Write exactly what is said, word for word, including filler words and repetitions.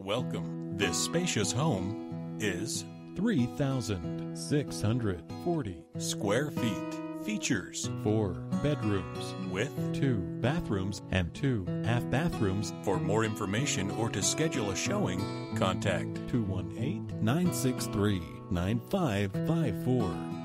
Welcome. This spacious home is three thousand six hundred forty square feet. Features four bedrooms with two bathrooms and two half bathrooms. For more information or to schedule a showing, contact two one eight, nine six three, nine five five four.